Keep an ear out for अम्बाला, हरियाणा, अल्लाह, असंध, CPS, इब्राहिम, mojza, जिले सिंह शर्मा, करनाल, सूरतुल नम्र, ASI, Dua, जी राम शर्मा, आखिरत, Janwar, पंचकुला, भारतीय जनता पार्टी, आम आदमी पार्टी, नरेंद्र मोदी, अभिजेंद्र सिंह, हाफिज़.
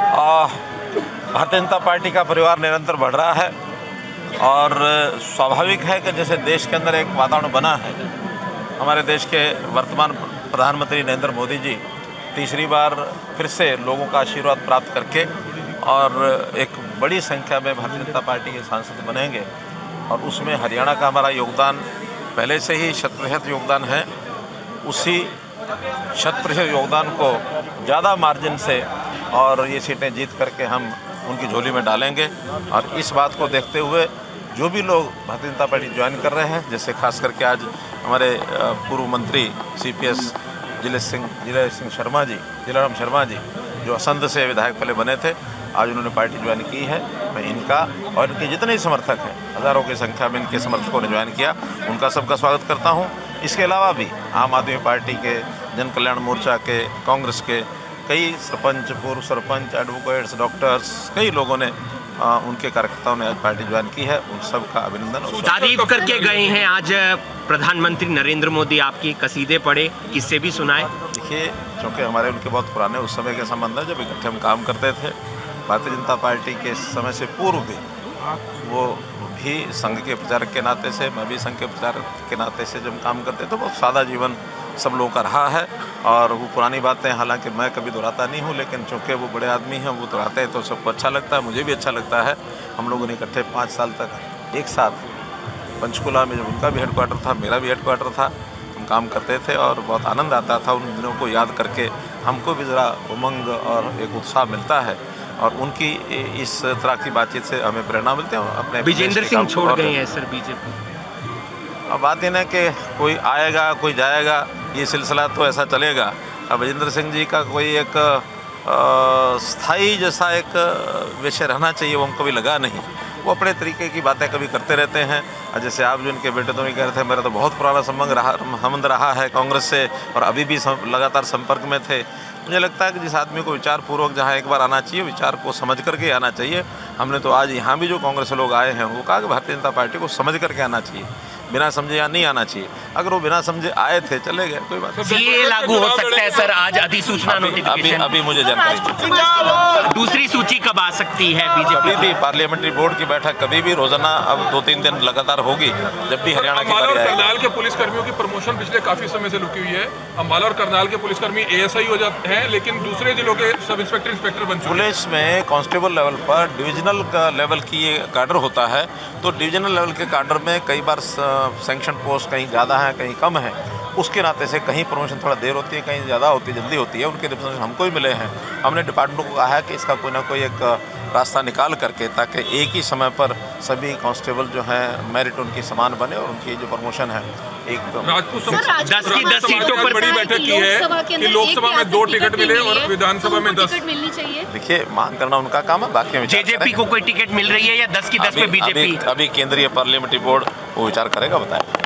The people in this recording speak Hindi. भारतीय जनता पार्टी का परिवार निरंतर बढ़ रहा है और स्वाभाविक है कि जैसे देश के अंदर एक वातावरण बना है। हमारे देश के वर्तमान प्रधानमंत्री नरेंद्र मोदी जी तीसरी बार फिर से लोगों का आशीर्वाद प्राप्त करके और एक बड़ी संख्या में भारतीय जनता पार्टी के सांसद बनेंगे और उसमें हरियाणा का हमारा योगदान पहले से ही 100% योगदान है। उसी 100% योगदान को ज़्यादा मार्जिन से और ये सीटें जीत करके हम उनकी झोली में डालेंगे। और इस बात को देखते हुए जो भी लोग भारतीय जनता पार्टी ज्वाइन कर रहे हैं, जैसे खास करके आज हमारे पूर्व मंत्री CPS जिले सिंह शर्मा जी, जी राम शर्मा जी, जो असंध से विधायक पहले बने थे, आज उन्होंने पार्टी ज्वाइन की है। मैं इनका और इनके जितने ही समर्थक हैं, हज़ारों की संख्या में इनके समर्थकों ने ज्वाइन किया, उनका सबका स्वागत करता हूँ। इसके अलावा भी आम आदमी पार्टी के, जन कल्याण मोर्चा के, कांग्रेस के कई सरपंच, पूर्व सरपंच, एडवोकेट्स, डॉक्टर्स, कई लोगों ने उनके कार्यकर्ताओं ने आज पार्टी ज्वाइन की है। उन सब का अभिनंदन। तारीफ करके गए हैं आज प्रधानमंत्री नरेंद्र मोदी, आपकी कसीदे पढ़े, किससे भी सुनाए। देखिए, चूँकि हमारे उनके बहुत पुराने उस समय के संबंध है जब इकट्ठे हम काम करते थे। भारतीय जनता पार्टी के समय से पूर्व भी वो भी संघ के प्रचारक के नाते से, मैं भी संघ के प्रचारक के नाते से जब हम काम करते तो बहुत सादा जीवन सब लोगों का रहा है। और वो पुरानी बातें, हालांकि मैं कभी दोहराता नहीं हूँ, लेकिन चूँकि वो बड़े आदमी हैं, वो दोहराते हैं तो सबको अच्छा लगता है, मुझे भी अच्छा लगता है। हम लोगों ने इकट्ठे 5 साल तक एक साथ पंचकुला में, जब उनका भी हेडक्वार्टर था, मेरा भी हेडक्वार्टर था, हम काम करते थे और बहुत आनंद आता था। उन दिनों को याद करके हमको भी ज़रा उमंग और एक उत्साह मिलता है और उनकी इस तरह की बातचीत से हमें प्रेरणा मिलती है। अपने अभिजेंद्र सिंह छोड़ गए हैं सर बीजेपी। अब बात यह ना कि कोई आएगा कोई जाएगा, ये सिलसिला तो ऐसा चलेगा। अभिजेंद्र सिंह जी का कोई एक स्थायी जैसा एक विषय रहना चाहिए, वो हमको भी लगा नहीं। वो अपने तरीके की बातें कभी करते रहते हैं। जैसे आप जो इनके बेटे तो नहीं कह रहे थे, मेरा तो बहुत पुराना संबंध रहा है कांग्रेस से और अभी भी लगातार संपर्क में थे। मुझे लगता है कि जिस आदमी को विचारपूर्वक जहाँ एक बार आना चाहिए, विचार को समझ करके आना चाहिए। हमने तो आज यहाँ भी जो कांग्रेस लोग आए हैं, वो कहा कि भारतीय जनता पार्टी को समझ करके आना चाहिए, बिना समझे यहाँ नहीं आना चाहिए। अगर वो बिना समझे आए थे, चले गए, कोई बात नहीं। ये लागू हो सकता है सर आज अधिसूचना नोटिफिकेशन? अभी मुझे जानकारी, दूसरी सूची कब आ सकती है बीजेपी की? पार्लियामेंट्री बोर्ड की बैठक कभी भी रोजाना अब 2-3 दिन लगातार होगी, जब भी हरियाणा की बारी आएगी। करनाल के पुलिसकर्मियों की प्रमोशन पिछले काफी समय से रुकी हुई है। अम्बाला और करनाल के पुलिसकर्मी ASI हो जाते हैं, लेकिन दूसरे जिलों के सब इंस्पेक्टर इंस्पेक्टर बन चुके हैं। पुलिस में कांस्टेबल लेवल पर डिविजनल का लेवल की काडर होता है, तो डिविजनल लेवल के काडर में कई बार सैंक्शन पोस्ट कहीं ज़्यादा है कहीं कम है। उसके नाते से कहीं प्रमोशन थोड़ा देर होती है, कहीं ज़्यादा होती है, जल्दी होती है। उनके रिप्रेजेंटेशन हमको ही मिले हैं। हमने डिपार्टमेंट को कहा है कि इसका कोई ना कोई एक रास्ता निकाल करके, ताकि एक ही समय पर सभी कांस्टेबल जो हैं मेरिट उनकी समान बने और उनकी जो प्रमोशन है एकदम। 10 की 10 सीटों पर बड़ी बैठक की है कि लोकसभा में 2 टिकट मिले और विधानसभा में 10 टिकट मिलनी चाहिए। देखिए, मांग करना उनका काम है, बाकी बीजेपी को कोई टिकट मिल रही है या 10 की 10 में बीजेपी? अभी केंद्रीय पार्लियामेंट्री बोर्ड वो विचार करेगा, बताएगा।